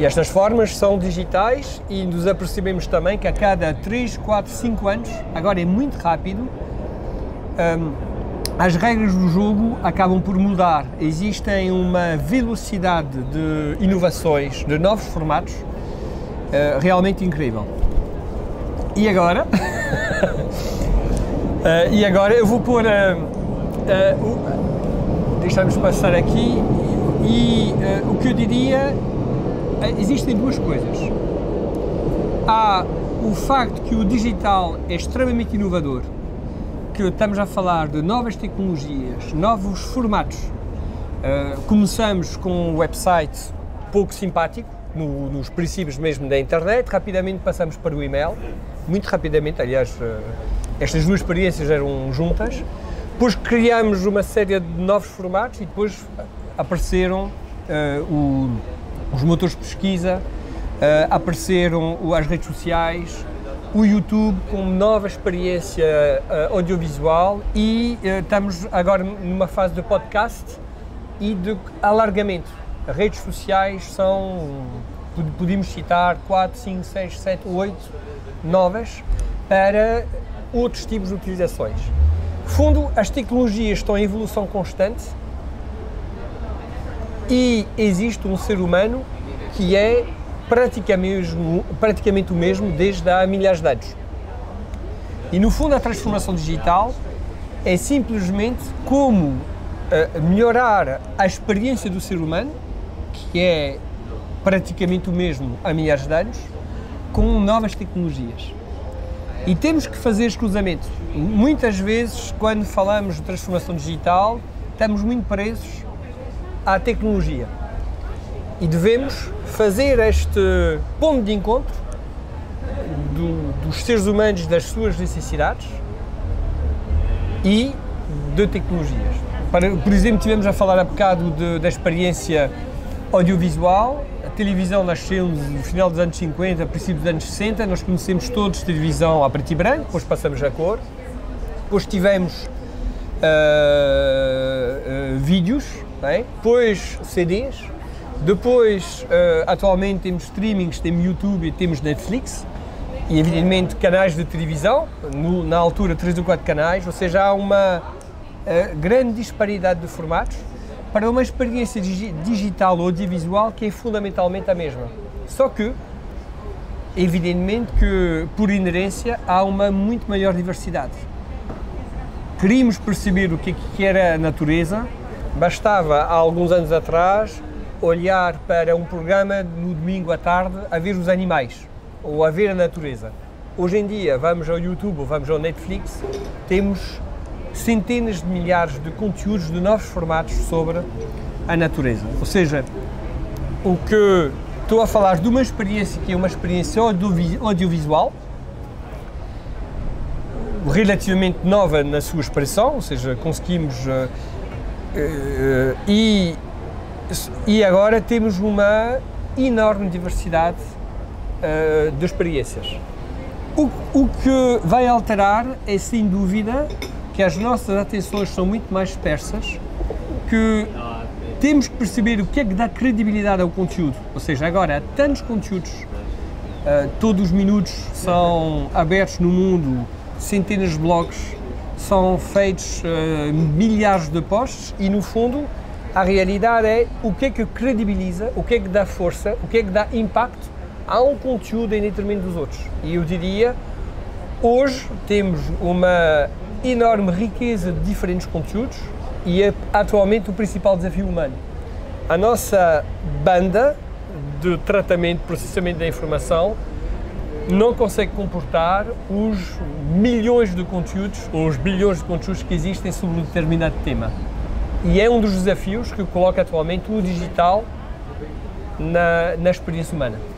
E estas formas são digitais e nos apercebemos também que a cada 3, 4, 5 anos, agora é muito rápido, as regras do jogo acabam por mudar. Existem uma velocidade de inovações, de novos formatos, realmente incrível. E agora? E agora eu vou pôr... deixamos passar aqui e o que eu diria, existem duas coisas. Há o facto que o digital é extremamente inovador, que estamos a falar de novas tecnologias, novos formatos. Começamos com um website pouco simpático, nos princípios mesmo da internet, rapidamente passamos para o e-mail, muito rapidamente, aliás, estas duas experiências eram juntas. Depois criámos uma série de novos formatos e depois apareceram os motores de pesquisa, apareceram as redes sociais, o YouTube com nova experiência audiovisual e estamos agora numa fase de podcast e de alargamento. Redes sociais são, podemos citar 4, 5, 6, 7, 8 novas para outros tipos de utilizações. No fundo, as tecnologias estão em evolução constante e existe um ser humano que é praticamente o mesmo desde há milhares de anos. E no fundo a transformação digital é simplesmente como melhorar a experiência do ser humano, que é praticamente o mesmo há milhares de anos, com novas tecnologias. E temos que fazer este cruzamento. Muitas vezes, quando falamos de transformação digital, estamos muito presos à tecnologia. E devemos fazer este ponto de encontro dos seres humanos, das suas necessidades e de tecnologias. Por exemplo, estivemos a falar há bocado da experiência audiovisual. A televisão nasceu no final dos anos 50, a princípio dos anos 60, nós conhecemos todos televisão a preto e branco, depois passamos a cor, depois tivemos vídeos, bem? Depois CDs, depois atualmente temos streamings, temos YouTube e temos Netflix e evidentemente canais de televisão, na altura 3 ou 4 canais, ou seja, há uma grande disparidade de formatos para uma experiência digital ou audiovisual que é fundamentalmente a mesma. Só que, evidentemente que, por inerência, há uma muito maior diversidade. Queríamos perceber o que era a natureza, bastava, há alguns anos atrás, olhar para um programa no domingo à tarde a ver os animais, ou a ver a natureza. Hoje em dia, vamos ao YouTube ou vamos ao Netflix, temos centenas de milhares de conteúdos de novos formatos sobre a natureza. Ou seja, o que estou a falar de uma experiência que é uma experiência audiovisual, relativamente nova na sua expressão, ou seja, conseguimos... e agora temos uma enorme diversidade de experiências. O que vai alterar é, sem dúvida, que as nossas atenções são muito mais dispersas, que temos que perceber o que é que dá credibilidade ao conteúdo, ou seja, agora há tantos conteúdos, todos os minutos são abertos no mundo, centenas de blogs, são feitos milhares de posts e no fundo a realidade é o que é que credibiliza, o que é que dá força, o que é que dá impacto a um conteúdo em detrimento dos outros. E eu diria, hoje temos uma enorme riqueza de diferentes conteúdos e é atualmente o principal desafio humano. A nossa banda de tratamento, processamento da informação não consegue comportar os milhões de conteúdos ou os bilhões de conteúdos que existem sobre um determinado tema. E é um dos desafios que coloca atualmente o digital na experiência humana.